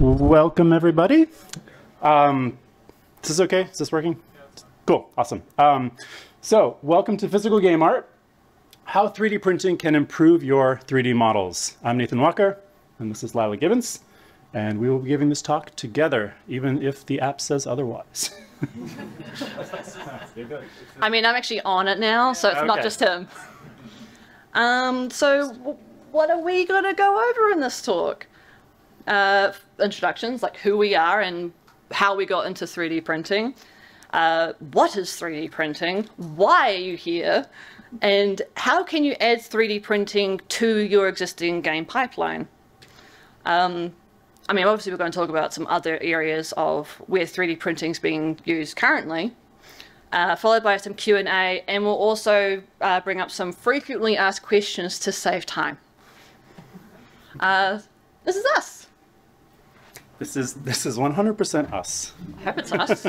Welcome, everybody. Is this okay? Is this working? Yeah. Cool. Awesome. So welcome to Physical Game Art, how 3D printing can improve your 3D models. I'm Nathan Walker, and this is Lila Gibbons, and we will be giving this talk together, even if the app says otherwise. I mean, I'm actually on it now, so it's okay. Not just him. So what are we going to go over in this talk? Introductions, like who we are and how we got into 3D printing, what is 3D printing, why are you here, and how can you add 3D printing to your existing game pipeline. I mean, obviously we're going to talk about some other areas of where 3D printing is being used currently, followed by some Q&A, and we'll also bring up some frequently asked questions to save time. This is us. This is 100% us. I hope it's us.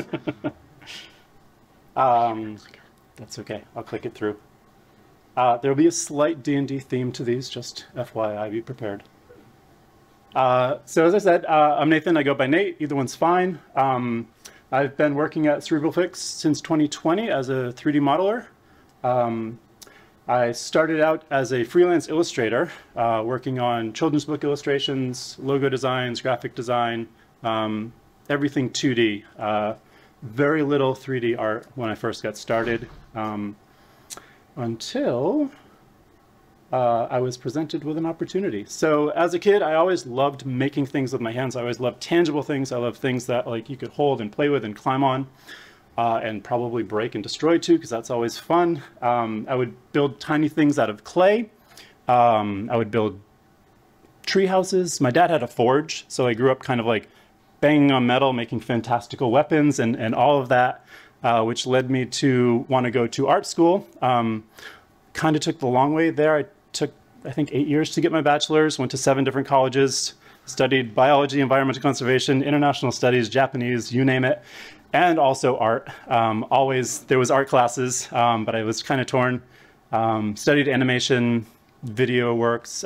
That's okay. I'll click it through. There'll be a slight D&D theme to these, just FYI, be prepared. So as I said, I'm Nathan. I go by Nate. Either one's fine. I've been working at Cerebral Fix since 2020 as a 3D modeler. I started out as a freelance illustrator, working on children's book illustrations, logo designs, graphic design, everything 2D. Very little 3D art when I first got started, until I was presented with an opportunity. So as a kid, I always loved making things with my hands. I always loved tangible things. I loved things that like you could hold and play with and climb on. And probably break and destroy too, because that's always fun. I would build tiny things out of clay. I would build tree houses. My dad had a forge, so I grew up kind of like banging on metal, making fantastical weapons and all of that, which led me to want to go to art school. Kind of took the long way there. I took, I think, 8 years to get my bachelor's, went to 7 different colleges, studied biology, environmental conservation, international studies, Japanese, you name it. And also art. Always, there was art classes, but I was kind of torn. Studied animation, video works,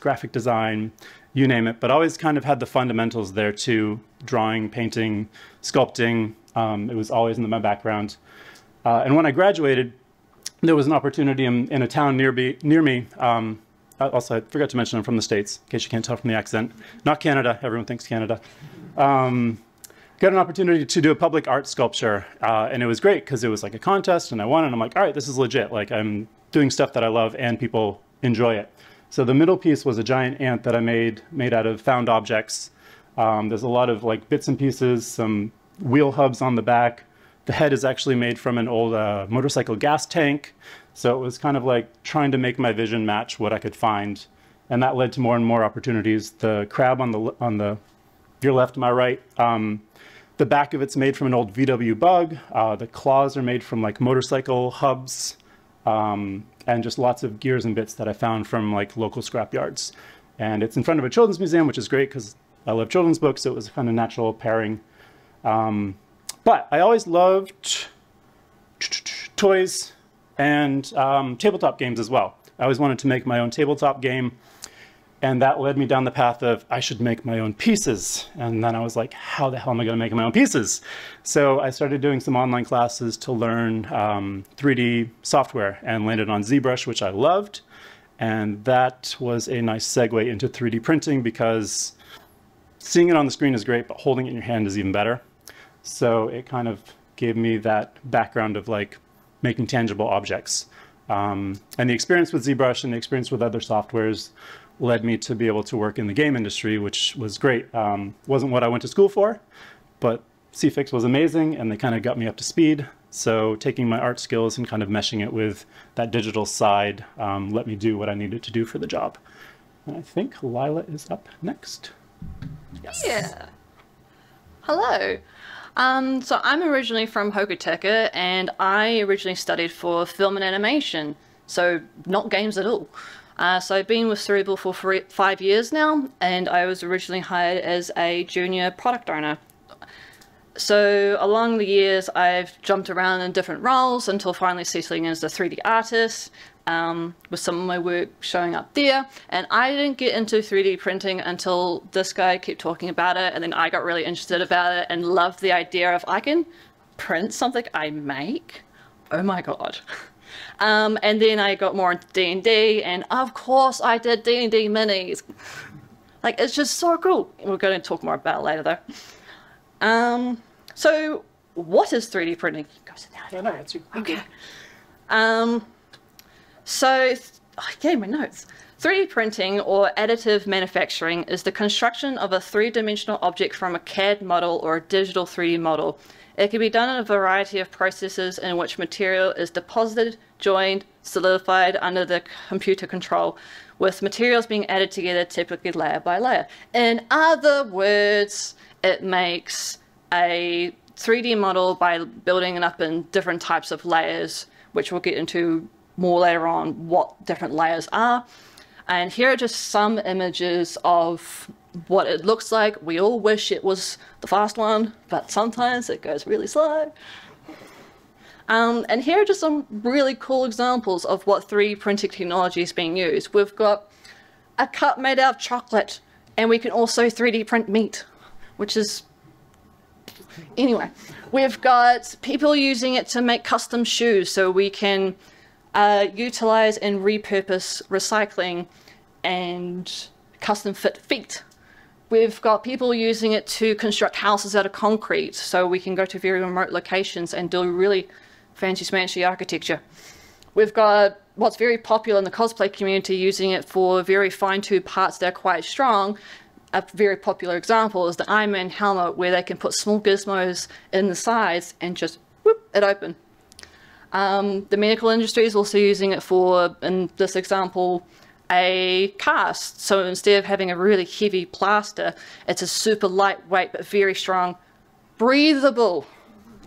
graphic design, you name it, but always kind of had the fundamentals there too, drawing, painting, sculpting. It was always in my background. And when I graduated, there was an opportunity in a town near me. Also, I forgot to mention I'm from the States, in case you can't tell from the accent. Not Canada, everyone thinks Canada. Got an opportunity to do a public art sculpture, and it was great because it was like a contest and I won, and I'm like, all right, this is legit. Like, I'm doing stuff that I love and people enjoy it. So the middle piece was a giant ant that I made out of found objects. There's a lot of like bits and pieces, some wheel hubs on the back. The head is actually made from an old motorcycle gas tank. So it was kind of like trying to make my vision match what I could find. And that led to more and more opportunities. The crab on your left, my right, the back of it's made from an old VW bug. The claws are made from like motorcycle hubs, and just lots of gears and bits that I found from like local scrapyards. And it's in front of a children's museum, which is great because I love children's books, so it was kind of natural pairing. But I always loved toys and tabletop games as well. I always wanted to make my own tabletop game. And that led me down the path of, I should make my own pieces. And then I was like, how the hell am I going to make my own pieces? So I started doing some online classes to learn 3D software and landed on ZBrush, which I loved. And that was a nice segue into 3D printing because seeing it on the screen is great, but holding it in your hand is even better. So it kind of gave me that background of like making tangible objects. And the experience with ZBrush and the experience with other softwares led me to be able to work in the game industry, which was great. Wasn't what I went to school for, but CFix was amazing and they kind of got me up to speed. So taking my art skills and kind of meshing it with that digital side let me do what I needed to do for the job. And I think Lila is up next. Yes. Yeah. Hello. So I'm originally from Hokitika and I originally studied for film and animation, so not games at all. So I've been with Cerebral for 5 years now, and I was originally hired as a junior product owner. So along the years, I've jumped around in different roles until finally settling as a 3D artist, with some of my work showing up there. And I didn't get into 3D printing until this guy kept talking about it, and then I got really interested about it and loved the idea of I can print something I make. Oh my god. And then I got more into D&D, and of course I did D&D minis. Like, it's just so cool. We're going to talk more about it later though. So what is 3D printing? Go sit down. No, no, it's okay. I gave my notes. 3D printing, or additive manufacturing, is the construction of a three-dimensional object from a CAD model or a digital 3D model. It can be done in a variety of processes in which material is deposited, joined, solidified under the computer control, with materials being added together, typically layer by layer. In other words, it makes a 3D model by building it up in different types of layers, which we'll get into more later on what different layers are. And here are just some images of what it looks like. We all wish it was the fast one, but sometimes it goes really slow. And here are just some really cool examples of what 3D printing technology is being used. We've got a cup made out of chocolate, and we can also 3D print meat, which is... Anyway, we've got people using it to make custom shoes, so we can utilize and repurpose recycling and custom fit feet. We've got people using it to construct houses out of concrete, so we can go to very remote locations and do really fancy-smancy architecture. We've got what's very popular in the cosplay community using it for very fine-tuned parts that are quite strong. A very popular example is the Iron Man helmet, where they can put small gizmos in the sides and just whoop it open. The medical industry is also using it for, in this example, a cast. So instead of having a really heavy plaster, it's a super lightweight but very strong, breathable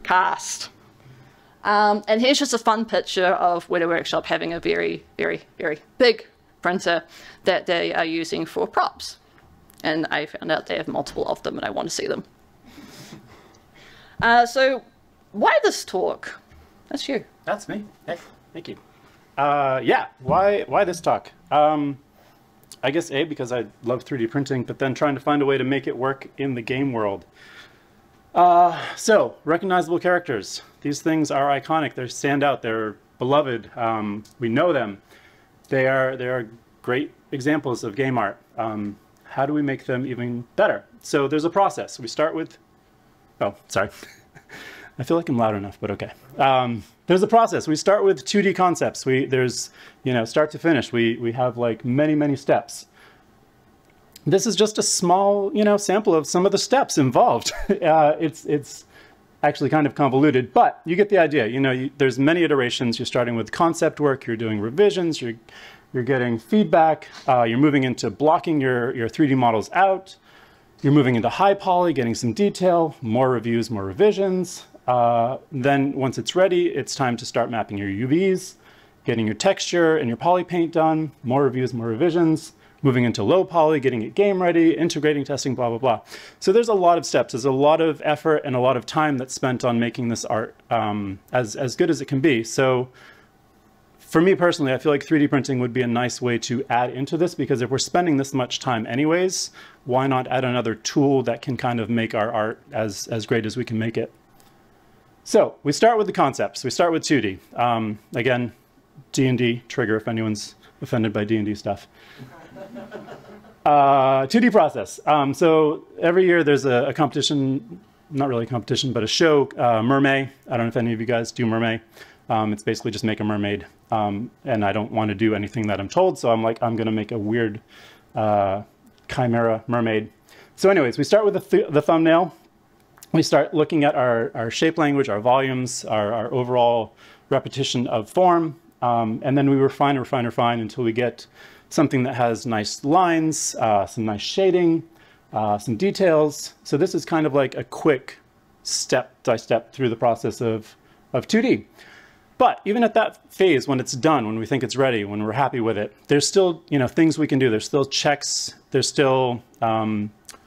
cast. And here's just a fun picture of Weta Workshop having a very, very, very big printer that they are using for props. And I found out they have multiple of them and I want to see them. So why this talk? That's you. That's me. Hey, thank you. Yeah, why this talk? I guess A, because I love 3D printing, but then trying to find a way to make it work in the game world. So, recognizable characters. These things are iconic. They stand out. They're beloved. We know them. They are great examples of game art. How do we make them even better? So there's a process. We start with... Oh, sorry. I feel like I'm loud enough, but okay. There's a process. We start with 2D concepts. There's, you know, start to finish. We have like many, many steps. This is just a small, you know, sample of some of the steps involved. It's actually kind of convoluted, but you get the idea. You know, there's many iterations. You're starting with concept work. You're doing revisions. You're getting feedback. You're moving into blocking your 3D models out. You're moving into high poly, getting some detail, more reviews, more revisions. Then once it's ready, it's time to start mapping your UVs, getting your texture and your poly paint done, more reviews, more revisions, moving into low poly, getting it game ready, integrating, testing, blah, blah, blah. So there's a lot of steps. There's a lot of effort and a lot of time that's spent on making this art as good as it can be. So for me personally, I feel like 3D printing would be a nice way to add into this, because if we're spending this much time anyways, why not add another tool that can kind of make our art as great as we can make it? So we start with the concepts. We start with 2D. Again, D&D trigger if anyone's offended by D&D stuff. 2D process. So every year there's a competition, not really a competition, but a show, Mermay. I don't know if any of you guys do Mermay. It's basically just make a mermaid. And I don't want to do anything that I'm told, so I'm like, I'm going to make a weird chimera mermaid. So anyways, we start with the thumbnail. We start looking at our shape language, our volumes, our overall repetition of form. And then we refine until we get something that has nice lines, some nice shading, some details. So this is kind of like a quick step-by-step through the process of 2D. But even at that phase, when it's done, when we think it's ready, when we're happy with it, there's still, you know, things we can do. There's still checks. There's still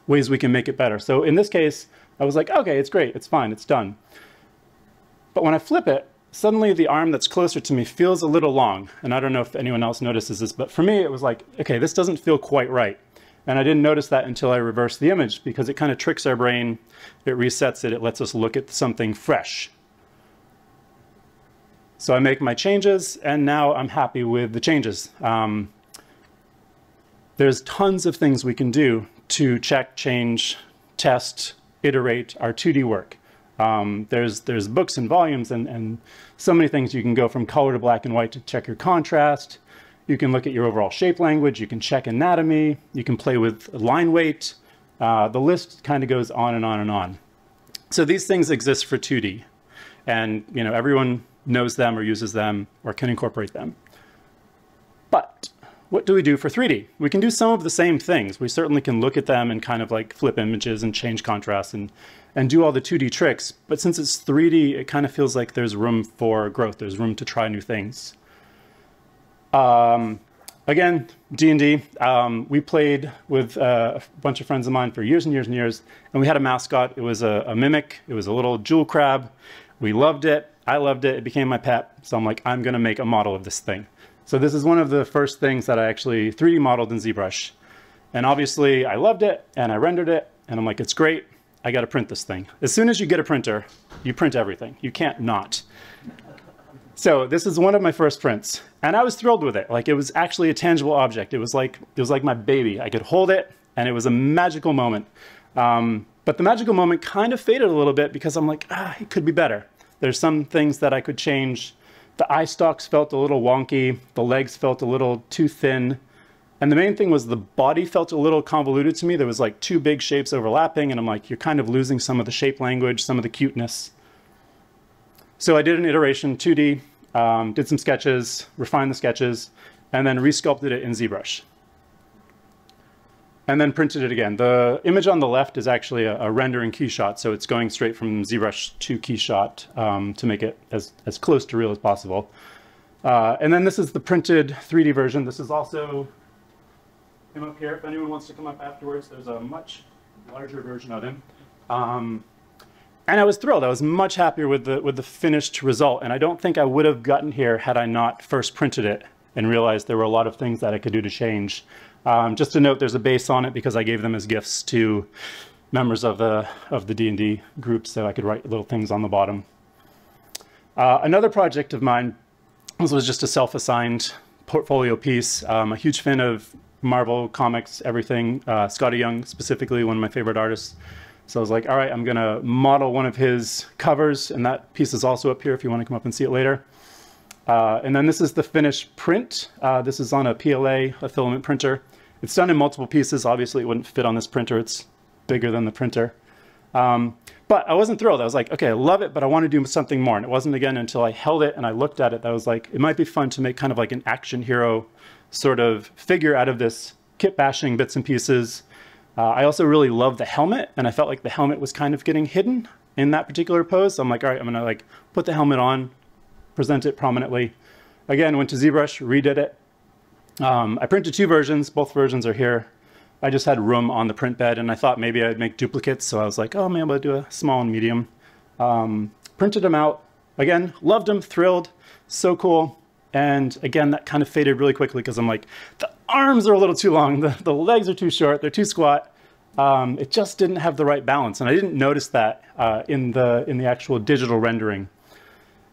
ways we can make it better. So in this case, I was like, okay, it's great, it's fine, it's done. But when I flip it, suddenly the arm that's closer to me feels a little long. And I don't know if anyone else notices this, but for me, it was like, okay, this doesn't feel quite right. And I didn't notice that until I reversed the image, because it kind of tricks our brain. It resets it. It lets us look at something fresh. So I make my changes, and now I'm happy with the changes. There's tons of things we can do to check, change, test, iterate our 2D work. There's books and volumes and so many things. You can go from color to black and white to check your contrast. You can look at your overall shape language. You can check anatomy. You can play with line weight. The list kind of goes on and on and on. So these things exist for 2D, and you know, everyone knows them or uses them or can incorporate them. But what do we do for 3D? We can do some of the same things. We certainly can look at them and kind of like flip images and change contrast and do all the 2D tricks. But since it's 3D, it kind of feels like there's room for growth. There's room to try new things. Again, D&D, we played with a bunch of friends of mine for years and years and years. And we had a mascot. It was a mimic. It was a little jewel crab. We loved it. I loved it. It became my pet. So I'm like, I'm going to make a model of this thing. So this is one of the first things that I actually 3D modeled in ZBrush. And obviously I loved it and I rendered it and I'm like, it's great. I got to print this thing. As soon as you get a printer, you print everything. You can't not. So this is one of my first prints and I was thrilled with it. Like, it was actually a tangible object. It was like my baby. I could hold it and it was a magical moment. But the magical moment kind of faded a little bit because I'm like, it could be better. There's some things that I could change. The eye stalks felt a little wonky, the legs felt a little too thin, and the main thing was the body felt a little convoluted to me. There was like two big shapes overlapping, and I'm like, you're kind of losing some of the shape language, some of the cuteness. So I did an iteration, 2D, did some sketches, refined the sketches, and then resculpted it in ZBrush. And then printed it again. The image on the left is actually a rendering keyshot, so it's going straight from ZBrush to keyshot to make it as close to real as possible. And then this is the printed 3D version. This is also him up here. If anyone wants to come up afterwards, there's a much larger version of him. And I was thrilled. I was much happier with the finished result, and I don't think I would have gotten here had I not first printed it and realized there were a lot of things that I could do to change. Just to note, there's a base on it because I gave them as gifts to members of the D&D group, so I could write little things on the bottom. Another project of mine, this was just a self-assigned portfolio piece. I'm a huge fan of Marvel comics, everything. Scotty Young, specifically, one of my favorite artists. So I was like, all right, I'm going to model one of his covers, and that piece is also up here if you want to come up and see it later. And then this is the finished print. This is on a PLA, a filament printer. It's done in multiple pieces. Obviously, it wouldn't fit on this printer. It's bigger than the printer. But I wasn't thrilled. I was like, okay, I love it, but I want to do something more. And it wasn't, again, until I held it and I looked at it that I was like, it might be fun to make kind of like an action hero sort of figure out of this kit bashing bits and pieces. I also really love the helmet, and I felt like the helmet was kind of getting hidden in that particular pose. So I'm like, all right, I'm going to like put the helmet on, present it prominently. Again, went to ZBrush, redid it. I printed two versions. Both versions are here. I just had room on the print bed, and I thought maybe I'd make duplicates. So I was like, oh, maybe I'm going to do a small and medium. Printed them out. Again, loved them, thrilled, so cool. And again, that kind of faded really quickly because I'm like, the arms are a little too long. The legs are too short. They're too squat. It just didn't have the right balance. And I didn't notice that in the actual digital rendering.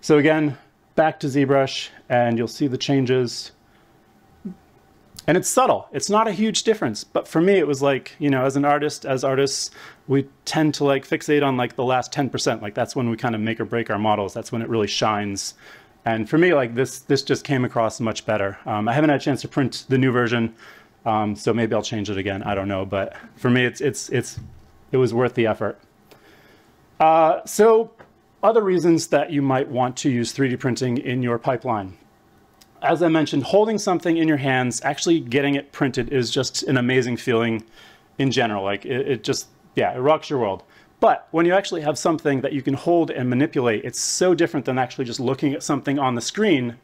So again, back to ZBrush, and you'll see the changes. And it's subtle. It's not a huge difference. But for me, it was like, you know, as an artist, as artists, we tend to like fixate on like the last 10%. Like, that's when we kind of make or break our models. That's when it really shines. And for me, like this just came across much better. I haven't had a chance to print the new version, so maybe I'll change it again. I don't know. But for me, it was worth the effort. So other reasons that you might want to use 3D printing in your pipeline. As I mentioned, holding something in your hands, actually getting it printed is just an amazing feeling in general. Like it just, yeah, it rocks your world. But when you actually have something that you can hold and manipulate, it's so different than actually just looking at something on the screen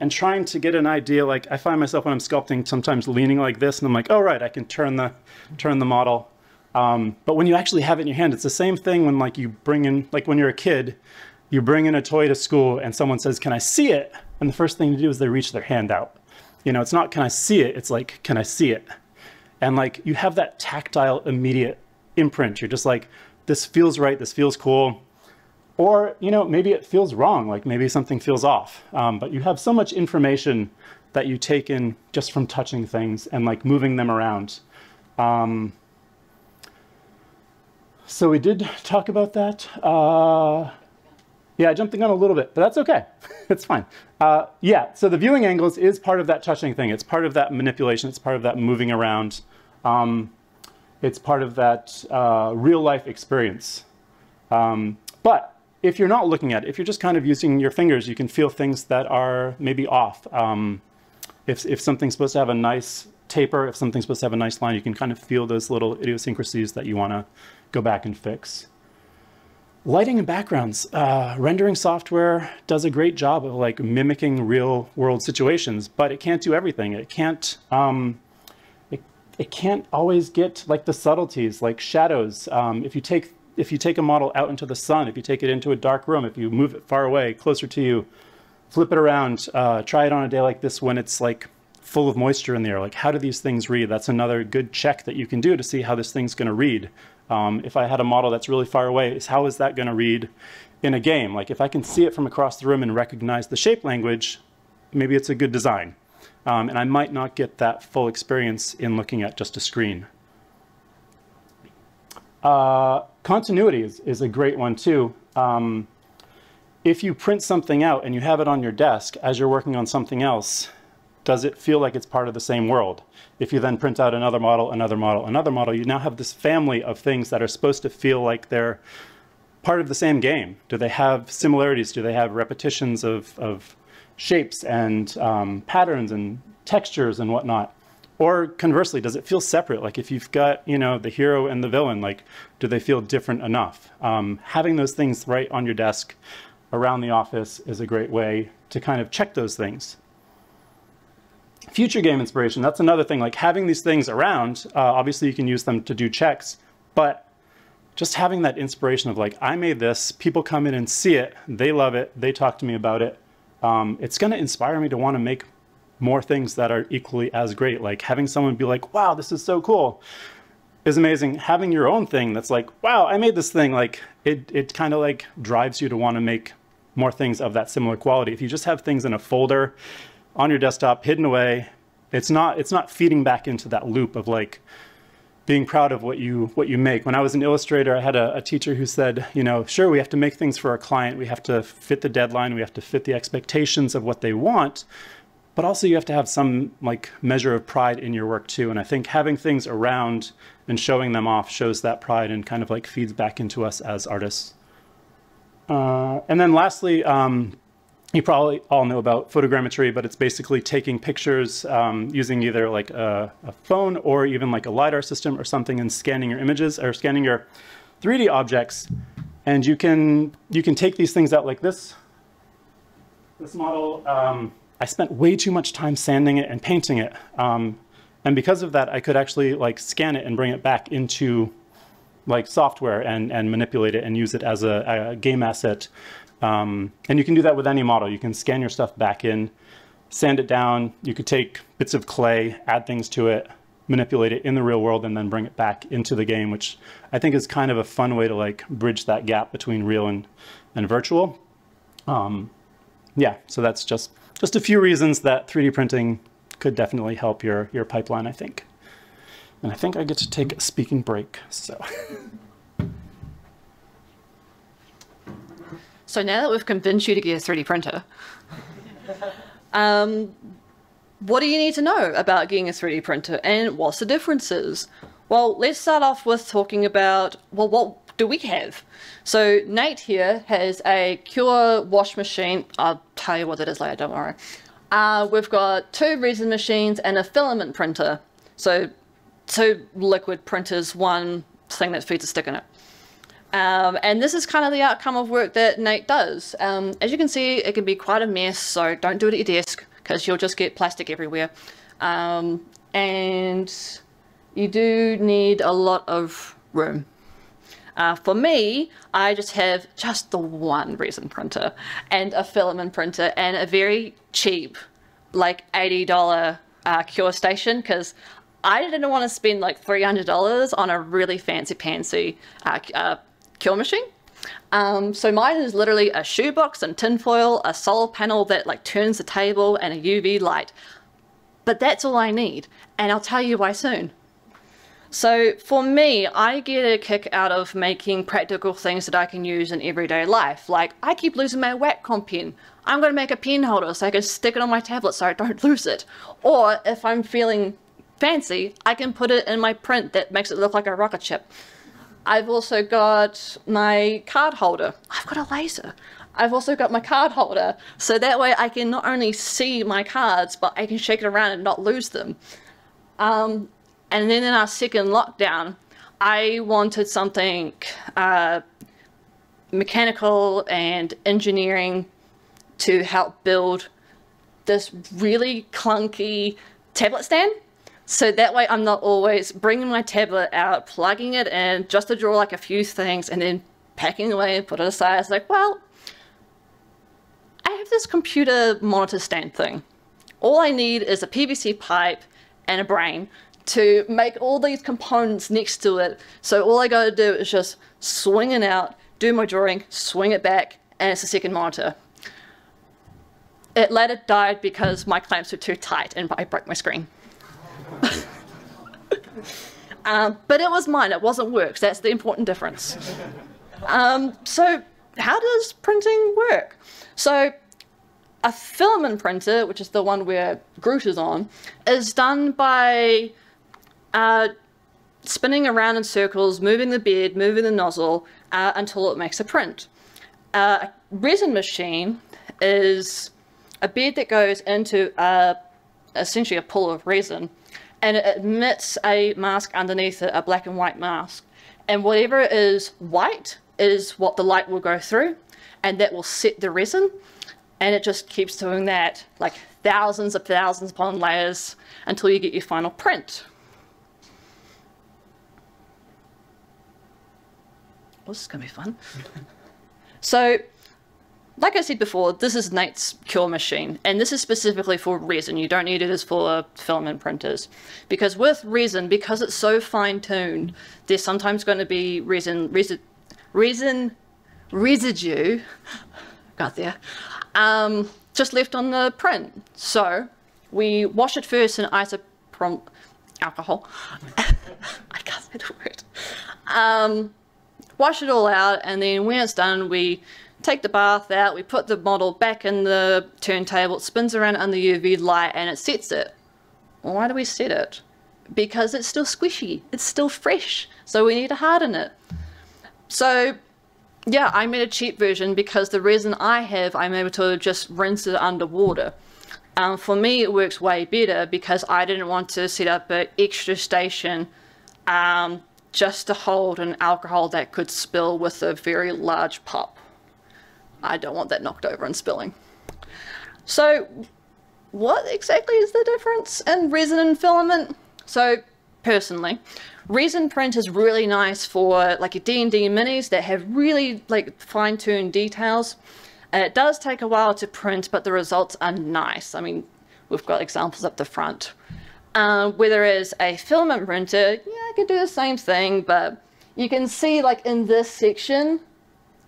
and trying to get an idea. Like, I find myself when I'm sculpting sometimes leaning like this, and I'm like, oh, right, I can turn the model But when you actually have it in your hand, it's the same thing when like you bring in, like when you're a kid, you bring in a toy to school and someone says, can I see it? And the first thing to do is they reach their hand out. You know, it's not, can I see it? It's like, can I see it? And like, you have that tactile immediate imprint. You're just like, this feels right. This feels cool. Or, you know, maybe it feels wrong. Like maybe something feels off, but you have so much information that you take in just from touching things and like moving them around. So we did talk about that. Yeah, I jumped the gun a little bit, but that's okay. It's fine. Yeah, so the viewing angles is part of that touching thing. It's part of that manipulation. It's part of that moving around. It's part of that real life experience. But if you're not looking at it, if you're just kind of using your fingers, you can feel things that are maybe off. If something's supposed to have a nice taper, if something's supposed to have a nice line, you can kind of feel those little idiosyncrasies that you want to go back and fix. Lighting and backgrounds. Rendering software does a great job of like mimicking real world situations, but it can't do everything. It can't, it can't always get like the subtleties, like shadows. If you take a model out into the sun, if you take it into a dark room, if you move it far away, closer to you, flip it around, try it on a day like this when it's like full of moisture in the air. Like, how do these things read? That's another good check that you can do to see how this thing's going to read. If I had a model that's really far away, how is that going to read in a game? Like if I can see it from across the room and recognize the shape language, maybe it's a good design. And I might not get that full experience in looking at just a screen. Continuity is a great one too. If you print something out and you have it on your desk as you're working on something else, does it feel like it's part of the same world? If you then print out another model, another model, another model, you now have this family of things that are supposed to feel like they're part of the same game. Do they have similarities? Do they have repetitions of shapes and patterns and textures and whatnot? Or conversely, does it feel separate? Like if you've got, you know, the hero and the villain, like, do they feel different enough? Having those things right on your desk around the office is a great way to kind of check those things. Future game inspiration, that's another thing. Like having these things around, obviously you can use them to do checks, but just having that inspiration of like, I made this, people come in and see it, they love it, they talk to me about it. It's gonna inspire me to wanna make more things that are equally as great. Like having someone be like, wow, this is so cool, is amazing. Having your own thing that's like, wow, I made this thing. Like it kind of like drives you to wanna make more things of that similar quality. If you just have things in a folder, on your desktop, hidden away, it's not feeding back into that loop of like being proud of what you make. When I was an illustrator, I had a teacher who said, you know, sure, we have to make things for our client. We have to fit the deadline. We have to fit the expectations of what they want, but also you have to have some like measure of pride in your work too. And I think having things around and showing them off shows that pride and kind of like feeds back into us as artists. And then lastly, you probably all know about photogrammetry, but it's basically taking pictures using either like a phone or even like a LiDAR system or something and scanning your images or scanning your 3D objects. And you can take these things out like this. This model, I spent way too much time sanding it and painting it. And because of that, I could actually like scan it and bring it back into like software and manipulate it and use it as a game asset. And you can do that with any model. You can scan your stuff back in, sand it down. You could take bits of clay, add things to it, manipulate it in the real world, and then bring it back into the game, which I think is kind of a fun way to like bridge that gap between real and virtual. Yeah, so that's just a few reasons that 3D printing could definitely help your pipeline, I think. And I think I get to take a speaking break, so. So now that we've convinced you to get a 3D printer, what do you need to know about getting a 3D printer and what's the differences? Well, let's start off with talking about, well, what do we have? So Nate here has a Cure wash machine. I'll tell you what it is later, don't worry. We've got two resin machines and a filament printer. So two liquid printers, one thing that feeds a stick in it. And this is kind of the outcome of work that Nate does. As you can see, it can be quite a mess, so don't do it at your desk because you'll just get plastic everywhere. And you do need a lot of room. For me, I just have the one resin printer and a filament printer and a very cheap, like $80 cure station, because I didn't want to spend like $300 on a really fancy-pantsy cure machine. So mine is literally a shoebox and tinfoil, a solar panel that like turns the table, and a UV light. But that's all I need, and I'll tell you why soon. So for me, I get a kick out of making practical things that I can use in everyday life. Like, I keep losing my Wacom pen. I'm going to make a pen holder so I can stick it on my tablet so I don't lose it. Or if I'm feeling fancy, I can put it in my print that makes it look like a rocket ship. I've also got my card holder. I've got a laser. I've also got my card holder. So that way I can not only see my cards, but I can shake it around and not lose them. And then in our second lockdown, I wanted something mechanical and engineering to help build this really clunky tablet stand. So that way I'm not always bringing my tablet out, plugging it in just to draw like a few things and then packing away and put it aside. It's like, well, I have this computer monitor stand thing. All I need is a PVC pipe and a brain to make all these components next to it. So all I gotta do is just swing it out, do my drawing, swing it back, and it's a second monitor. It later died because my clamps were too tight and I broke my screen. But it was mine, it wasn't works. That's the important difference. So how does printing work? So a filament printer, which is the one where Groot is on, is done by spinning around in circles, moving the bead, moving the nozzle until it makes a print. A resin machine is a bead that goes into essentially a pool of resin, and it emits a mask underneath it, a black and white mask. And whatever is white is what the light will go through, and that will set the resin. And it just keeps doing that, like thousands upon layers until you get your final print. Well, this is gonna be fun. So, like I said before, this is Nate's cure machine, and this is specifically for resin. You don't need it as for filament printers. Because with resin, because it's so fine-tuned, there's sometimes going to be resin residue, got there, just left on the print. So we wash it first in isopropyl alcohol. I can't say the word. Wash it all out, and then when it's done, we take the bath out, we put the model back in the turntable, it spins around under UV light, and it sets it. Well, why do we set it? Because it's still squishy, it's still fresh, so we need to harden it. So yeah, I made a cheap version because the resin I have, I'm able to just rinse it underwater. For me, it works way better because I didn't want to set up an extra station just to hold an alcohol that could spill with a very large pop. I don't want that knocked over and spilling. So what exactly is the difference in resin and filament? So personally, resin print is really nice for like your D&D minis that have really like fine-tuned details. It does take a while to print, but the results are nice. I mean, we've got examples up the front. Whereas a filament printer, yeah, I can do the same thing, but you can see like in this section,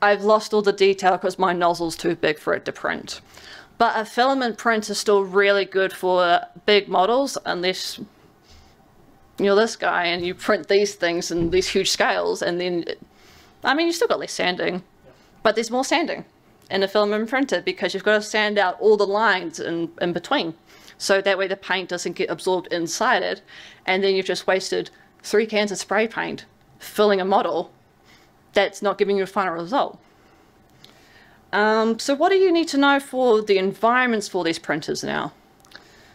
I've lost all the detail because my nozzle's too big for it to print. But a filament print is still really good for big models, unless you're this guy and you print these things in these huge scales, and then, I mean, you've still got less sanding, but there's more sanding in a filament printer because you've got to sand out all the lines in between. So that way the paint doesn't get absorbed inside it, and then you've just wasted 3 cans of spray paint filling a model that's not giving you a final result. So what do you need to know for the environments for these printers now?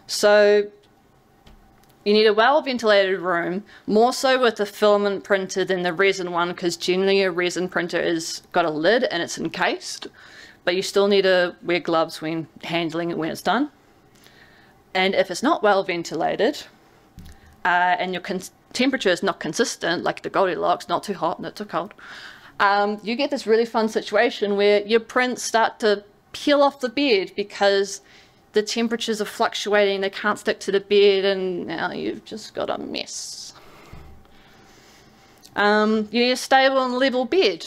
So you need a well-ventilated room, more so with the filament printer than the resin one, because generally a resin printer has got a lid and it's encased, but you still need to wear gloves when handling it when it's done. And if it's not well-ventilated, and you're temperature is not consistent, like the Goldilocks, not too hot, not too cold, you get this really fun situation where your prints start to peel off the bed because the temperatures are fluctuating, they can't stick to the bed, and now you've just got a mess. You need a stable and level bed.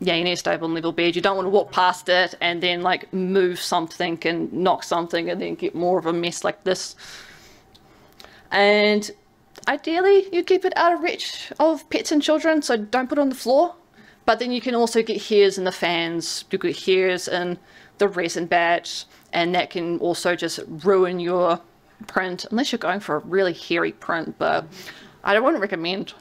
Yeah, you need a stable and level bed. You don't want to walk past it and then like move something and knock something and then get more of a mess like this. And ideally you keep it out of reach of pets and children, so don't put it on the floor. But then you can also get hairs in the fans, you get hairs in the resin batch, and that can also just ruin your print, unless you're going for a really hairy print, but I wouldn't recommend.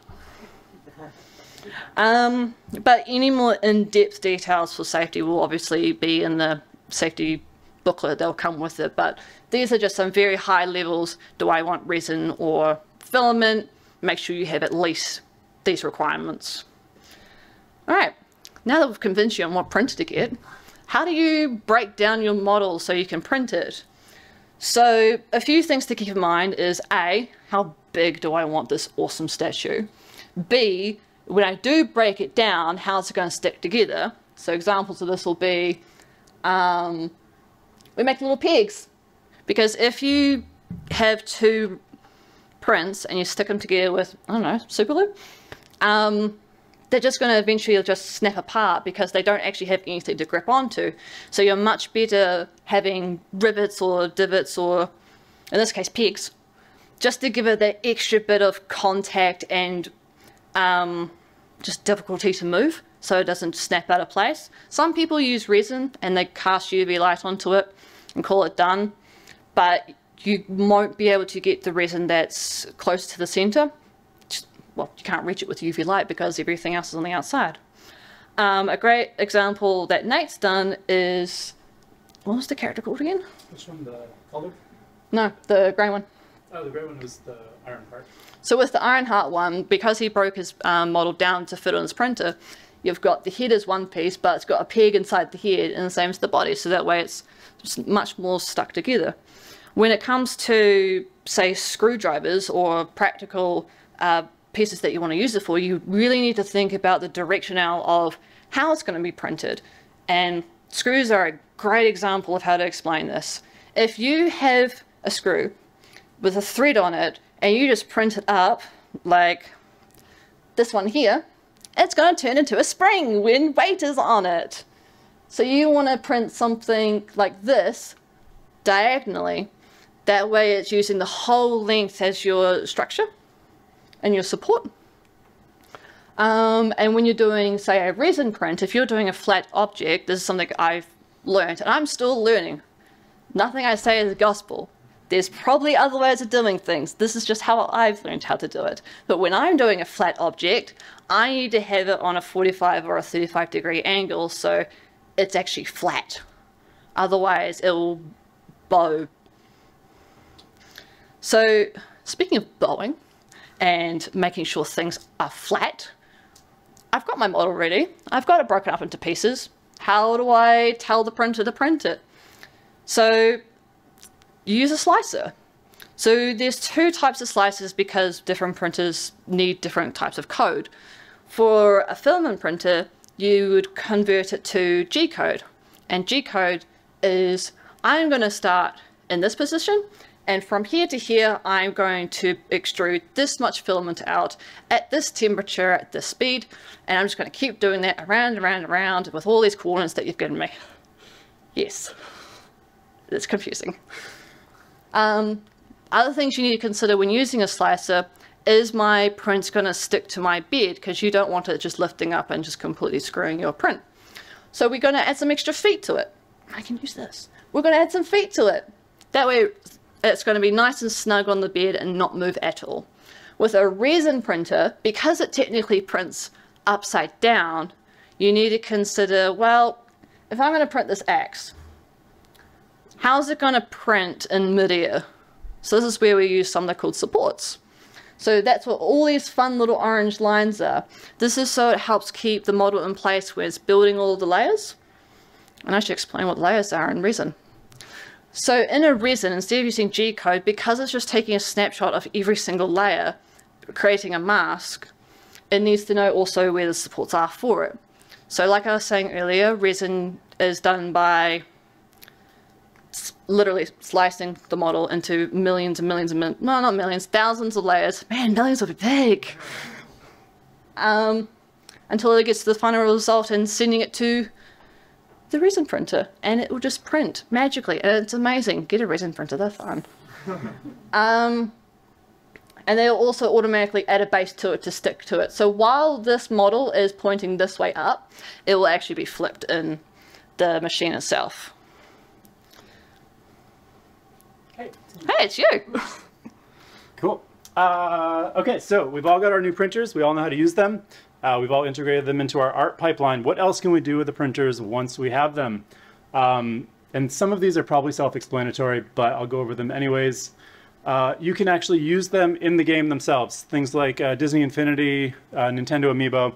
But any more in-depth details for safety will obviously be in the safety booklet, they'll come with it, but these are just some very high levels. Do I want resin or filament? Make sure you have at least these requirements. Alright, now that we've convinced you on what printer to get, how do you break down your model so you can print it? So a few things to keep in mind is A, how big do I want this awesome statue? B, when I do break it down, how's it going to stick together? So examples of this will be, we make little pegs. Because if you have two prints and you stick them together with, I don't know, super glue, they're just going to eventually just snap apart because they don't actually have anything to grip onto. So you're much better having rivets or divots or, in this case, pegs, just to give it that extra bit of contact and just difficulty to move so it doesn't snap out of place. Some people use resin and they cast UV light onto it and call it done, but you won't be able to get the resin that's close to the center. Well, you can't reach it with UV light because everything else is on the outside. A great example that Nate's done is, what was the character called again? Which one, the colored? No, the grey one. Oh, the grey one was the Ironheart. So with the Ironheart one, because he broke his model down to fit on his printer, you've got the head as one piece, but it's got a peg inside the head and the same as the body, so that way it's much more stuck together. When it comes to, say, screwdrivers or practical pieces that you want to use it for, you really need to think about the directionality of how it's going to be printed. And screws are a great example of how to explain this. If you have a screw with a thread on it and you just print it up like this one here, it's going to turn into a spring when weight is on it. So you want to print something like this diagonally. That way it's using the whole length as your structure and your support. And when you're doing, say, a resin print, if you're doing a flat object, this is something I've learned, and I'm still learning. Nothing I say is gospel. There's probably other ways of doing things. This is just how I've learned how to do it. But when I'm doing a flat object, I need to have it on a 45 or a 35 degree angle so it's actually flat. Otherwise, it will bow. So, speaking of bowing, and making sure things are flat. I've got my model ready. I've got it broken up into pieces. How do I tell the printer to print it? So you use a slicer. So there's two types of slicers because different printers need different types of code. For a filament printer, you would convert it to G-code. And G-code is, I'm going to start in this position, and from here to here, I'm going to extrude this much filament out at this temperature, at this speed, and I'm just going to keep doing that around and around and around with all these coordinates that you've given me. Yes, it's confusing. Other things you need to consider when using a slicer is, my print's going to stick to my bed, because you don't want it just lifting up and just completely screwing your print. So we're going to add some extra feet to it. I can use this. We're going to add some feet to it. That way, it's going to be nice and snug on the bed and not move at all. With a resin printer, because it technically prints upside down, you need to consider, well, if I'm going to print this axe, how's it going to print in midair? So this is where we use something called supports. So that's what all these fun little orange lines are. This is so it helps keep the model in place where it's building all the layers. And I should explain what layers are in resin. So in a resin, instead of using G-code, because it's just taking a snapshot of every single layer, creating a mask, it needs to know also where the supports are for it. So like I was saying earlier, resin is done by literally slicing the model into millions and millions and millions, no, not millions, thousands of layers. Man, millions would be big. Until it gets to the final result and sending it to the resin printer, and it will just print magically, and it's amazing. Get a resin printer, they're fun. And they'll also automatically add a base to it to stick to it. So while this model is pointing this way up, it will actually be flipped in the machine itself. Hey, it's you. Cool. Okay, so we've all got our new printers. We all know how to use them. We've all integrated them into our art pipeline. What else can we do with the printers once we have them? And some of these are probably self-explanatory, but I'll go over them anyways. You can actually use them in the game themselves. Things like Disney Infinity, Nintendo Amiibo.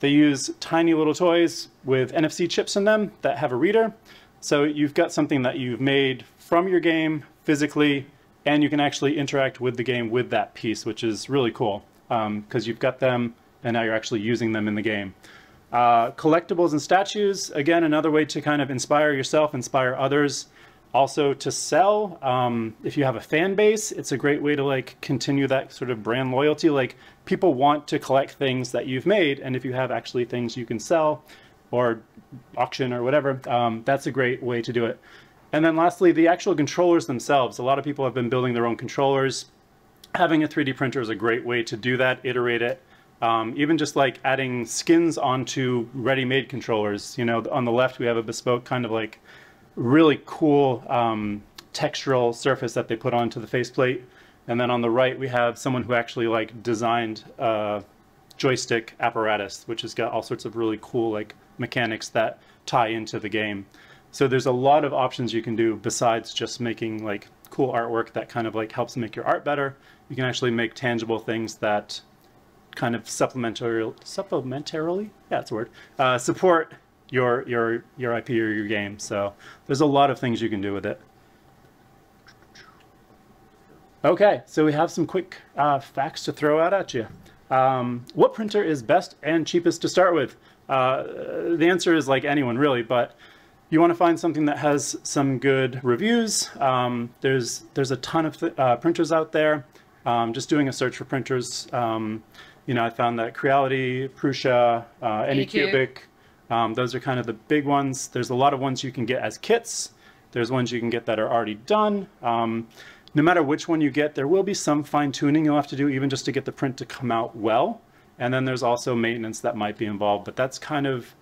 They use tiny little toys with NFC chips in them that have a reader. So you've got something that you've made from your game physically, and you can actually interact with the game with that piece, which is really cool because you've got them and now you're actually using them in the game. Collectibles and statues, again, another way to kind of inspire yourself, inspire others. Also to sell, if you have a fan base, it's a great way to like continue that sort of brand loyalty. Like people want to collect things that you've made, and if you have actually things you can sell or auction or whatever, that's a great way to do it. And then lastly, the actual controllers themselves. A lot of people have been building their own controllers. Having a 3D printer is a great way to do that, iterate it. Even just like adding skins onto ready-made controllers. You know, on the left we have a bespoke kind of like really cool textural surface that they put onto the faceplate, and then on the right we have someone who actually like designed a joystick apparatus, which has got all sorts of really cool like mechanics that tie into the game. So there's a lot of options you can do besides just making like cool artwork that kind of like helps make your art better. You can actually make tangible things that kind of supplementarily, yeah, that's a word, support your IP or your game. So there's a lot of things you can do with it. Okay, so we have some quick facts to throw out at you. What printer is best and cheapest to start with? The answer is like anyone really, but you want to find something that has some good reviews. There's a ton of printers out there. Just doing a search for printers, you know, I found that Creality, Prusa, AnyCubic. Those are kind of the big ones. There's a lot of ones you can get as kits. There's ones you can get that are already done. No matter which one you get, there will be some fine tuning you'll have to do even just to get the print to come out well. And then there's also maintenance that might be involved, but that's kind of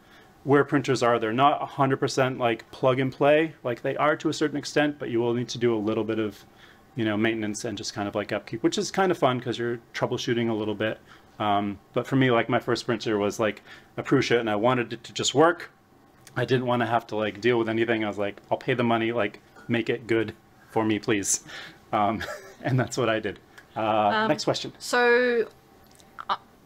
where printers are. They're not 100% like plug and play, like they are to a certain extent, but you will need to do a little bit of, you know, maintenance and just kind of like upkeep, which is kind of fun because you're troubleshooting a little bit. But for me, like my first printer was like a Prusa, and I wanted it to just work. I didn't want to have to like deal with anything. I was like, I'll pay the money, like make it good for me, please. And that's what I did. Next question. So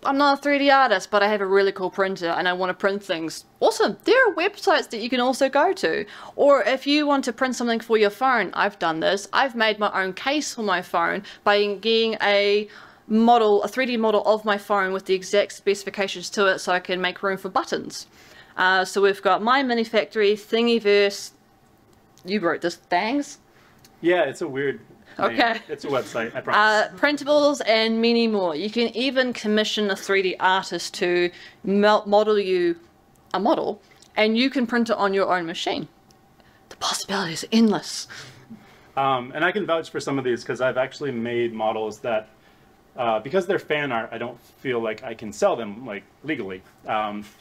I'm not a 3D artist, but I have a really cool printer and I want to print things. Awesome. There are websites that you can also go to. Or if you want to print something for your phone, I've done this. I've made my own case for my phone by getting a 3D model of my phone with the exact specifications to it so I can make room for buttons. So we've got MyMiniFactory, Thingiverse. You wrote this, Thangs? Yeah, it's a weird name. Okay. It's a website, I promise. Printables and many more. You can even commission a 3D artist to model you a model, and you can print it on your own machine. The possibilities are endless. And I can vouch for some of these because I've actually made models that because they're fan art, I don't feel like I can sell them like legally.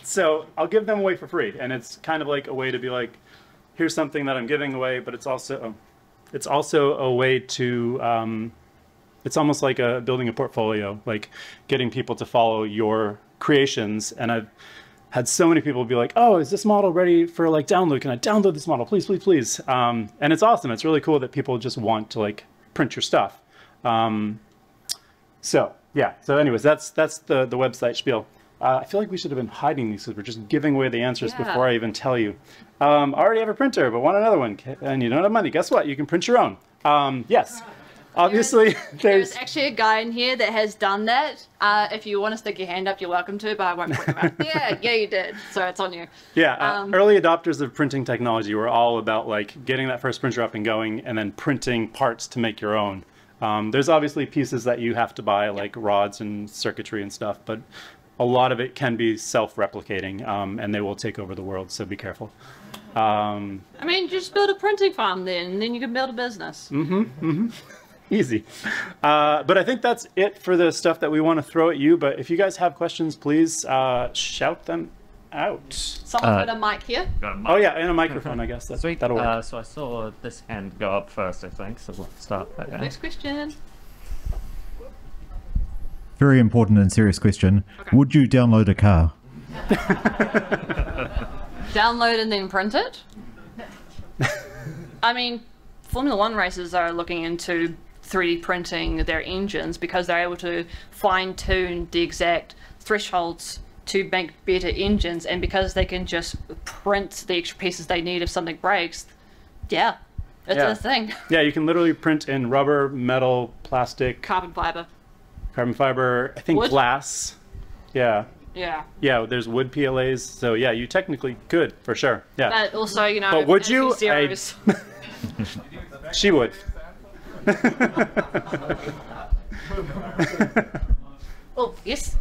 So I'll give them away for free, and it's kind of like a way to be like, here's something that I'm giving away, but it's also a way to it's almost like building a portfolio, like getting people to follow your creations. And I've had so many people be like, oh, is this model ready for like download? Can I download this model? Please, please, please. And it's awesome. It's really cool that people just want to like print your stuff. So anyways, that's the website spiel. I feel like we should have been hiding these because we're just giving away the answers before I even tell you. I already have a printer, but want another one, and you don't have money. Guess what? You can print your own. Yes. Obviously, there's actually a guy in here that has done that. If you want to stick your hand up, you're welcome to, but I won't point them out. Yeah, you did. So it's on you. Yeah, early adopters of printing technology were all about like getting that first printer up and going, and then printing parts to make your own. There's obviously pieces that you have to buy, like rods and circuitry and stuff, but a lot of it can be self-replicating, and they will take over the world. So be careful. I mean, just build a printing farm, then, and then you can build a business. Easy. But I think that's it for the stuff that we want to throw at you. But if you guys have questions, please shout them out. Someone put a mic here. Got a mic. Oh, yeah, and a microphone, I guess. That's, sweet. That'll work. So I saw this hand go up first, I think. So we'll start that down. Next question. Very important and serious question. Okay. Would you download a car? Download and then print it? I mean, Formula One races are looking into 3D printing their engines because they're able to fine-tune the exact thresholds to make better engines, and because they can just print the extra pieces they need if something breaks. Yeah, it's a thing. Yeah, you can literally print in rubber, metal, plastic, carbon fiber, I think wood? Glass. Yeah, there's wood PLAs, so yeah, you technically could, for sure. Yeah, but also, you know, but would you? She would. Oh, yes.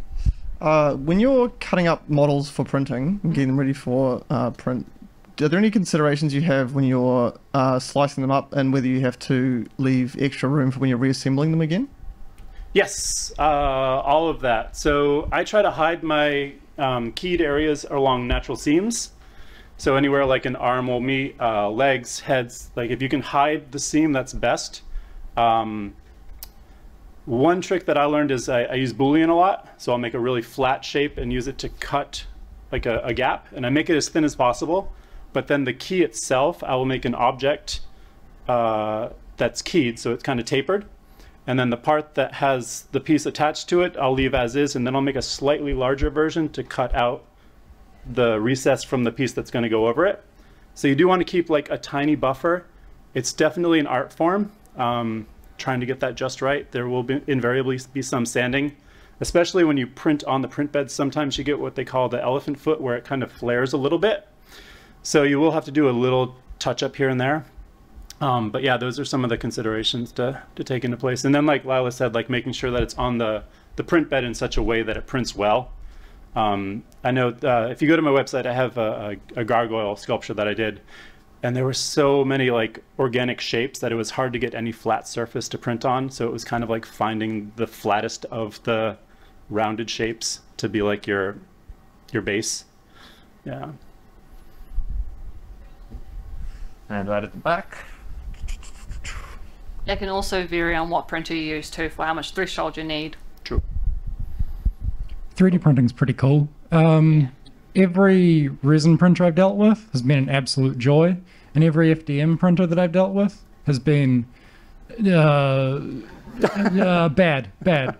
When you're cutting up models for printing and getting them ready for print, are there any considerations you have when you're slicing them up, and whether you have to leave extra room for when you're reassembling them again? Yes, all of that. So I try to hide my keyed areas along natural seams. So anywhere like an arm will meet, legs, heads, like if you can hide the seam, that's best. One trick that I learned is I use Boolean a lot. So I'll make a really flat shape and use it to cut like a gap, and I make it as thin as possible. But then the key itself, I will make an object that's keyed, so it's kind of tapered. And then the part that has the piece attached to it, I'll leave as is, and then I'll make a slightly larger version to cut out the recess from the piece that's going to go over it. So you do want to keep like a tiny buffer. It's definitely an art form, trying to get that just right. There will invariably be some sanding, especially when you print on the print bed. Sometimes you get what they call the elephant foot, where it kind of flares a little bit. So you will have to do a little touch up here and there. But yeah, those are some of the considerations to take into place. And then like Lila said, like making sure that it's on the print bed in such a way that it prints well. I know if you go to my website, I have a gargoyle sculpture that I did, and there were so many like organic shapes that it was hard to get any flat surface to print on. So it was kind of like finding the flattest of the rounded shapes to be like your base. Yeah. And right at the back. It can also vary on what printer you use too, for how much threshold you need. True. 3D printing's pretty cool. Every resin printer I've dealt with has been an absolute joy, and every FDM printer that I've dealt with has been bad,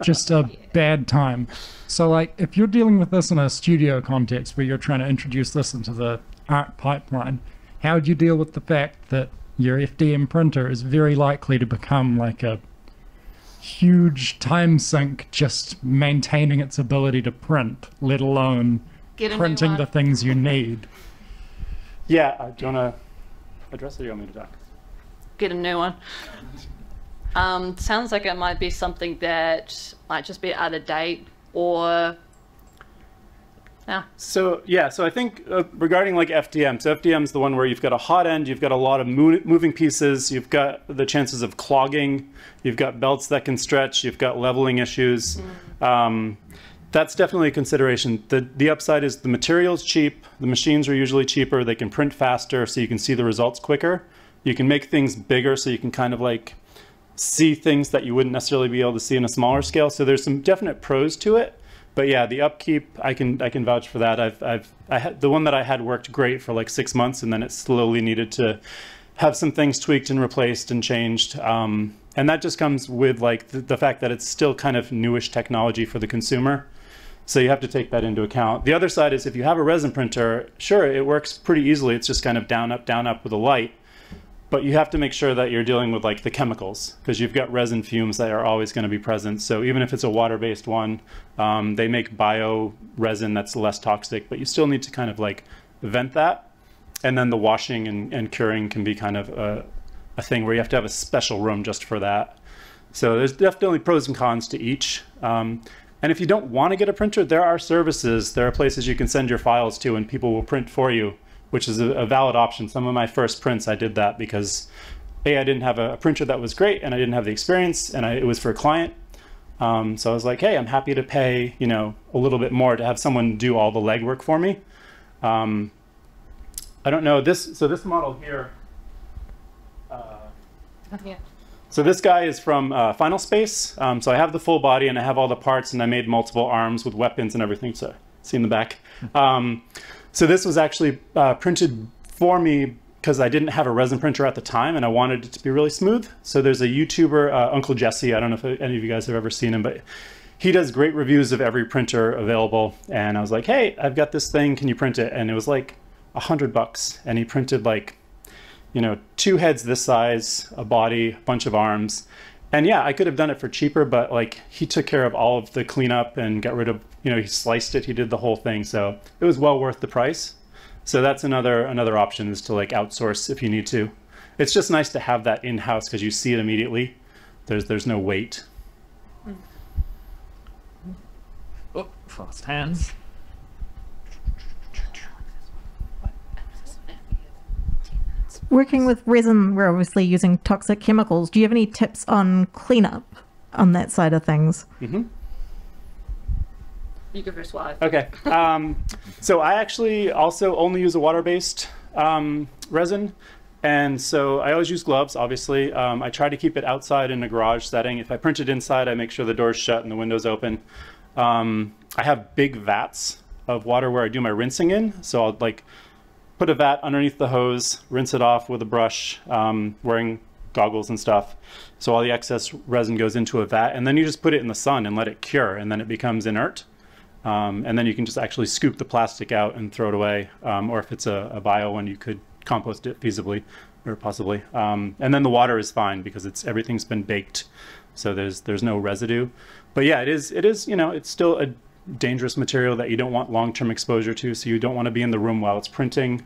just a bad time. So like, if you're dealing with this in a studio context where you're trying to introduce this into the art pipeline, how do you deal with the fact that your FDM printer is very likely to become like a huge time sink just maintaining its ability to print, let alone printing the things you need? Yeah, do you want to address it, or you want me to talk? Get a new one. Sounds like it might be something that might just be out of date, or... Yeah. So yeah, so I think regarding like FDM, so FDM is the one where you've got a hot end, you've got a lot of moving pieces, you've got the chances of clogging, you've got belts that can stretch, you've got leveling issues. That's definitely a consideration. The upside is the material's cheap, the machines are usually cheaper, they can print faster, so you can see the results quicker. You can make things bigger, so you can kind of like see things that you wouldn't necessarily be able to see in a smaller scale. So there's some definite pros to it. But yeah, the upkeep, I can vouch for that. I had the one that I had worked great for like 6 months, and then it slowly needed to have some things tweaked and replaced and changed. And that just comes with like the fact that it's still kind of newish technology for the consumer. So you have to take that into account. The other side is if you have a resin printer, sure, it works pretty easily. It's just kind of down, up with a light. But you have to make sure that you're dealing with like the chemicals, because you've got resin fumes that are always going to be present. So even if it's a water-based one, they make bio resin that's less toxic, but you still need to kind of like vent that. And then the washing and curing can be kind of a thing where you have to have a special room just for that. So there's definitely pros and cons to each. And if you don't want to get a printer, there are services, there are places you can send your files to and people will print for you, which is a valid option. Some of my first prints, I did that because A, I didn't have a printer that was great and I didn't have the experience, and it was for a client. So I was like, hey, I'm happy to pay, you know, a little bit more to have someone do all the legwork for me. I don't know this. So this model here, yeah. So this guy is from Final Space. So I have the full body and I have all the parts, and I made multiple arms with weapons and everything. So see in the back. So this was actually printed for me because I didn't have a resin printer at the time and I wanted it to be really smooth. So there's a YouTuber, Uncle Jesse. I don't know if any of you guys have ever seen him, but he does great reviews of every printer available. And I was like, hey, I've got this thing. Can you print it? And it was like $100. And he printed like, you know, 2 heads this size, a body, a bunch of arms. And yeah, I could have done it for cheaper, but like he took care of all of the cleanup and got rid of, you know, he sliced it, he did the whole thing. So it was well worth the price. So that's another option, is to like outsource if you need to. It's just nice to have that in-house because you see it immediately. There's no wait. Oh, fast hands. Working with resin, we're obviously using toxic chemicals. Do you have any tips on cleanup on that side of things? Mm-hmm. You go first, Wyatt. Okay. So I actually also only use a water-based resin. And so I always use gloves, obviously. I try to keep it outside in a garage setting. If I print it inside, I make sure the door's shut and the window's open. I have big vats of water where I do my rinsing in. So I'll like put a vat underneath the hose, rinse it off with a brush, wearing goggles and stuff. So all the excess resin goes into a vat, and then you just put it in the sun and let it cure, and then it becomes inert. And then you can just actually scoop the plastic out and throw it away. Or if it's a bio one, you could compost it feasibly or possibly. And then the water is fine because everything's been baked. So there's no residue. But yeah, it is, you know, it's still a dangerous material that you don't want long-term exposure to, so you don't want to be in the room while it's printing.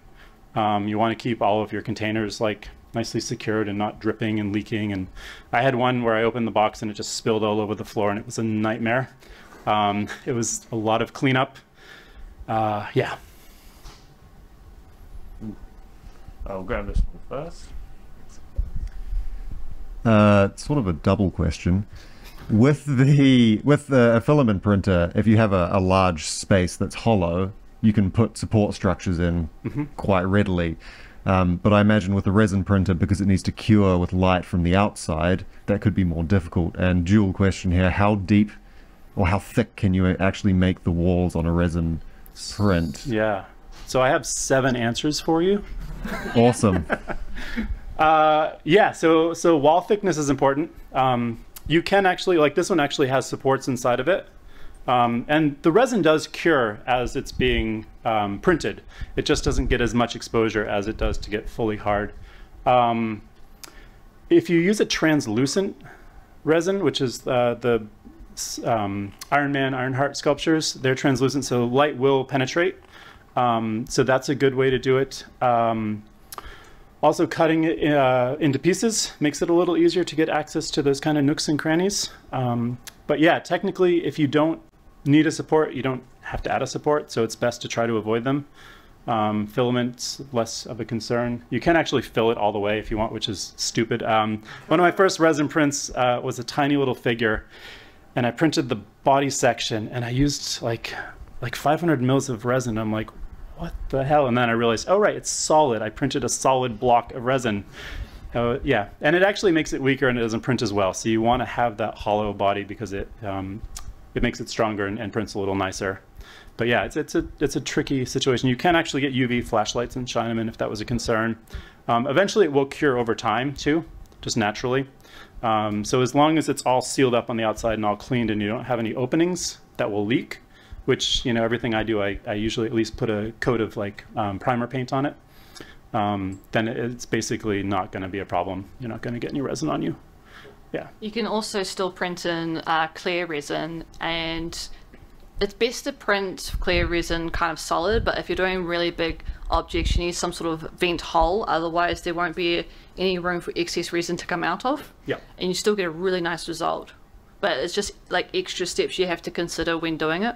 You want to keep all of your containers like nicely secured and not dripping and leaking. And I had one where I opened the box and it just spilled all over the floor, and it was a nightmare. It was a lot of cleanup. Yeah. I'll grab this one first. Sort of a double question. With a filament printer, if you have a large space that's hollow, you can put support structures in quite readily. But I imagine with a resin printer, because it needs to cure with light from the outside, that could be more difficult. And dual question here, how deep or how thick can you actually make the walls on a resin print? Yeah. So I have 7 answers for you. Awesome. Yeah, so wall thickness is important. You can actually, like this one actually has supports inside of it. And the resin does cure as it's being printed. It just doesn't get as much exposure as it does to get fully hard. If you use a translucent resin, which is the Iron Man, Ironheart sculptures, they're translucent, so light will penetrate. So that's a good way to do it. Also, cutting it into pieces makes it a little easier to get access to those kind of nooks and crannies. But yeah, technically, if you don't need a support, you don't have to add a support, so it's best to try to avoid them. Filament's less of a concern. You can actually fill it all the way if you want, which is stupid. One of my first resin prints was a tiny little figure, and I printed the body section, and I used like 500 mils of resin. I'm like, what the hell? And then I realized, oh right, it's solid. I printed a solid block of resin. Yeah, and it actually makes it weaker and it doesn't print as well. So you want to have that hollow body because it makes it stronger and prints a little nicer. But yeah, it's a tricky situation. You can actually get UV flashlights and shine them in if that was a concern. Eventually it will cure over time too, just naturally. So as long as it's all sealed up on the outside and all cleaned and you don't have any openings that will leak, which, you know, everything I do, I usually at least put a coat of like primer paint on it, then it's basically not going to be a problem. You're not going to get any resin on you. Yeah. You can also still print in clear resin, and it's best to print clear resin kind of solid, but if you're doing really big objects, you need some sort of vent hole, otherwise there won't be any room for excess resin to come out of. Yeah. And you still get a really nice result. But it's just like extra steps you have to consider when doing it.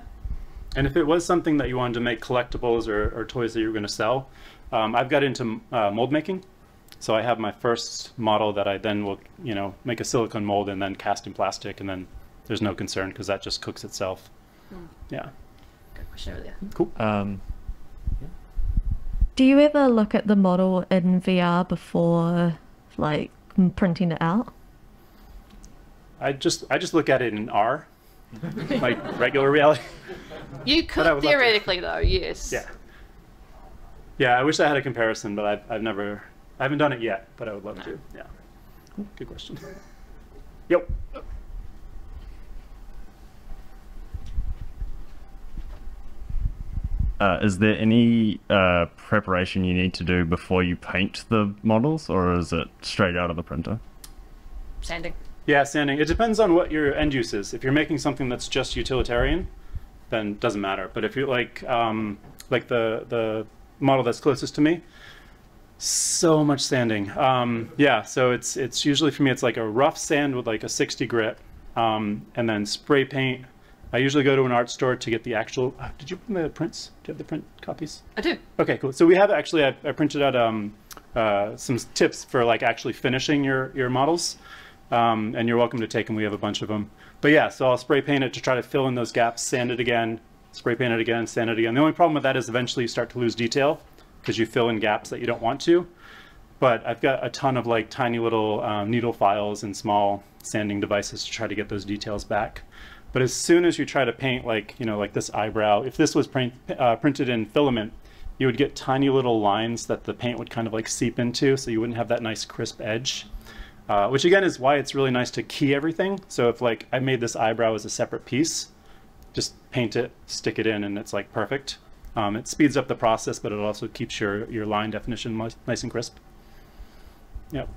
And if it was something that you wanted to make collectibles or toys that you were going to sell, I've got into mold making. So I have my first model that I then will, you know, make a silicone mold and then cast in plastic, and then there's no concern because that just cooks itself. Mm. Yeah. Good question over there. Cool. Yeah. Do you ever look at the model in VR before, like, printing it out? I just look at it in R, like regular reality. You could theoretically though, yes. Yeah. Yeah, I wish I had a comparison, but I haven't done it yet, but I would love to. Yeah. Good question. Yep. Is there any preparation you need to do before you paint the models, or is it straight out of the printer? Sanding. Yeah, sanding. It depends on what your end use is. If you're making something that's just utilitarian, then it doesn't matter. But if you're like the model that's closest to me, so much sanding. Yeah, so it's usually for me it's like a rough sand with like a 60 grit, and then spray paint. I usually go to an art store to get the actual. Did you print the prints? Do you have the print copies? I do. Okay, cool. So we have actually I printed out some tips for like actually finishing your models. And you're welcome to take them. We have a bunch of them. But yeah, so I'll spray paint it to try to fill in those gaps, sand it again, spray paint it again, sand it again. The only problem with that is eventually you start to lose detail because you fill in gaps that you don't want to. But I've got a ton of like tiny little needle files and small sanding devices to try to get those details back. But as soon as you try to paint like, you know, like this eyebrow, if this was printed in filament, you would get tiny little lines that the paint would kind of like seep into, so you wouldn't have that nice crisp edge. Which again is why it's really nice to key everything. So if like I made this eyebrow as a separate piece, just paint it, stick it in, and it's like perfect. It speeds up the process, but it also keeps your line definition nice and crisp. Yep.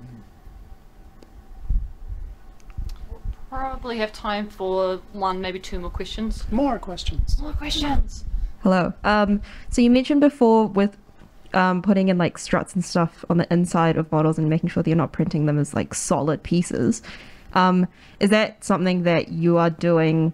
We'll probably have time for one, maybe two more questions. More questions. More questions. Hello. So you mentioned before with putting in like struts and stuff on the inside of models and making sure that you're not printing them as like solid pieces. Is that something that you are doing?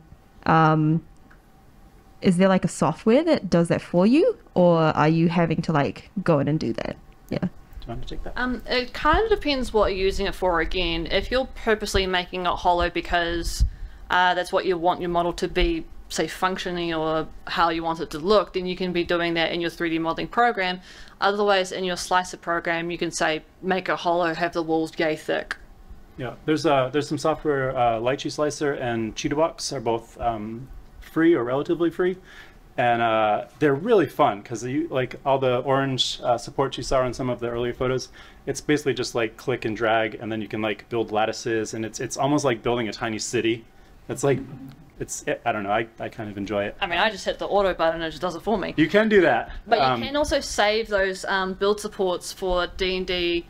Is there like a software that does that for you, or are you having to like go in and do that? Yeah. Do you want to take that? It kind of depends what you're using it for again. If you're purposely making it hollow because that's what you want your model to be, say functioning or how you want it to look, then you can be doing that in your 3D modeling program. Otherwise, in your slicer program, you can say make it hollow, have the walls yay thick. Yeah, there's some software, Lychee Slicer and Cheetah Box are both free or relatively free, and they're really fun because like all the orange support you saw in some of the earlier photos, it's basically just like click and drag, and then you can like build lattices, and it's almost like building a tiny city. It's like I don't know, I kind of enjoy it. I mean, I just hit the auto button and it just does it for me. You can do that. But you can also save those build supports for D&D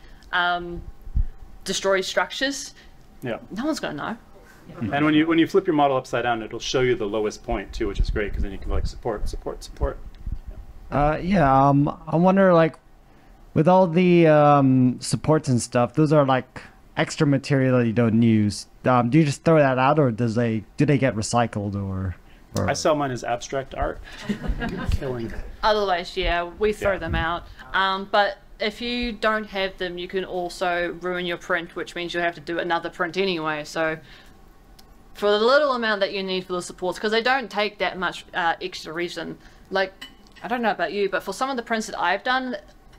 destroyed structures. Yeah. No one's going to know. And when you flip your model upside down, it'll show you the lowest point too, which is great because then you can like support. Yeah. I wonder, like, with all the supports and stuff, those are like extra material that you don't use. Do you just throw that out, or do they get recycled, or? I sell mine as abstract art. Killing. Otherwise, yeah, we throw them out. But if you don't have them, you can also ruin your print, which means you'll have to do another print anyway. So for the little amount that you need for the supports, because they don't take that much extra resin. Like, I don't know about you, but for some of the prints that I've done,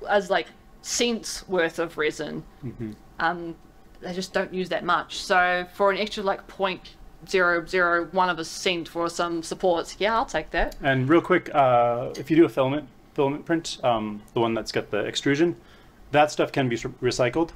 as like cents worth of resin. Mm-hmm. They just don't use that much. So for an extra like 0.001 of a cent for some supports, yeah, I'll take that. And real quick, if you do a filament print, the one that's got the extrusion, that stuff can be recycled.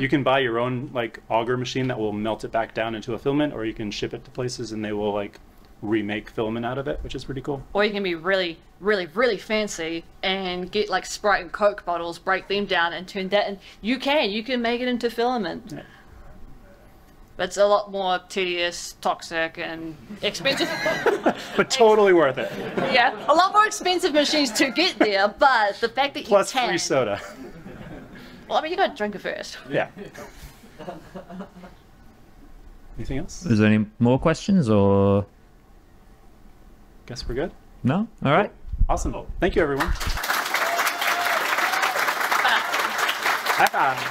You can buy your own like auger machine that will melt it back down into a filament, or you can ship it to places and they will like remake filament out of it, which is pretty cool. Or you can be really, really, really fancy and get like Sprite and Coke bottles, break them down and turn that in. You can make it into filament. Yeah. But it's a lot more tedious, toxic, and expensive. But totally worth it. Yeah, a lot more expensive machines to get there, but the fact that you plus can... Plus free soda. Well, I mean, you gotta drink it first. Yeah. Anything else? Is there any more questions, or...? Guess we're good? No? All right. Cool. Awesome. Oh. Thank you, everyone. High five.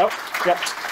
Oh, yep.